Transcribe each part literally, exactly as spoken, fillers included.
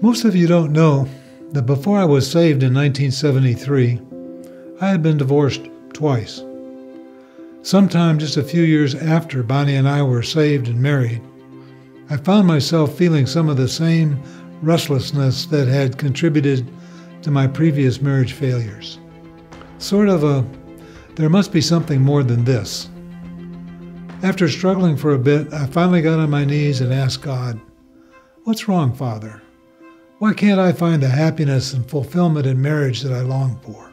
Most of you don't know that before I was saved in nineteen seventy-three, I had been divorced twice. Sometime just a few years after Bonnie and I were saved and married, I found myself feeling some of the same restlessness that had contributed to my previous marriage failures. Sort of a, there must be something more than this. After struggling for a bit, I finally got on my knees and asked God, "What's wrong, Father? Why can't I find the happiness and fulfillment in marriage that I long for?"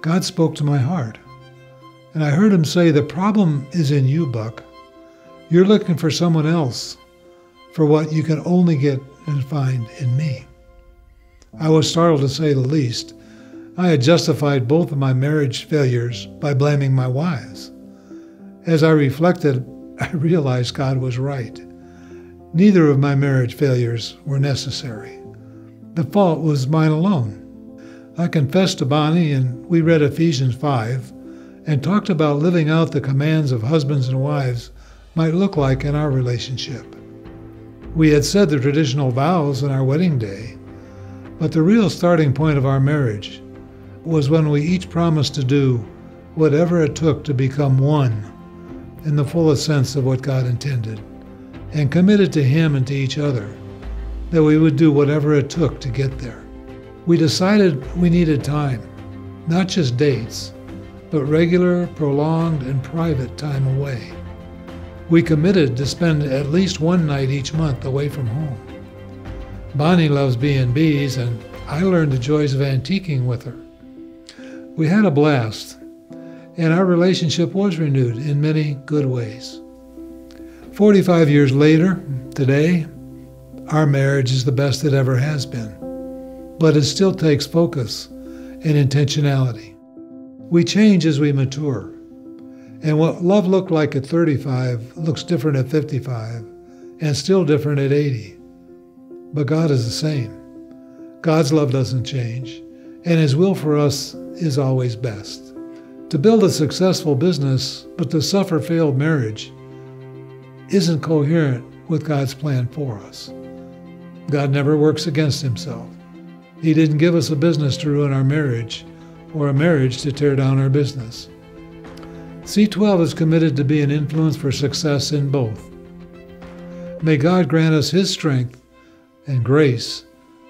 God spoke to my heart. And I heard him say, "The problem is in you, Buck. You're looking for someone else for what you can only get and find in me." I was startled, to say the least. I had justified both of my marriage failures by blaming my wives. As I reflected, I realized God was right. Neither of my marriage failures were necessary. The fault was mine alone. I confessed to Bonnie, and we read Ephesians five, and talked about living out the commands of husbands and wives might look like in our relationship. We had said the traditional vows on our wedding day, but the real starting point of our marriage was when we each promised to do whatever it took to become one in the fullest sense of what God intended, and committed to Him and to each other that we would do whatever it took to get there. We decided we needed time, not just dates, but regular, prolonged, and private time away. We committed to spend at least one night each month away from home. Bonnie loves B and B's, and I learned the joys of antiquing with her. We had a blast, and our relationship was renewed in many good ways. forty-five years later, today, our marriage is the best it ever has been, but it still takes focus and intentionality. We change as we mature, and what love looked like at thirty-five looks different at fifty-five, and still different at eighty. But God is the same. God's love doesn't change, and His will for us is always best. To build a successful business but to suffer failed marriage isn't coherent with God's plan for us. God never works against Himself. He didn't give us a business to ruin our marriage, or a marriage to tear down our business. C twelve is committed to be an influence for success in both. May God grant us His strength and grace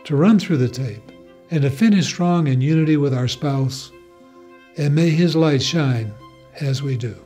to run through the tape and to finish strong in unity with our spouse, and may His light shine as we do.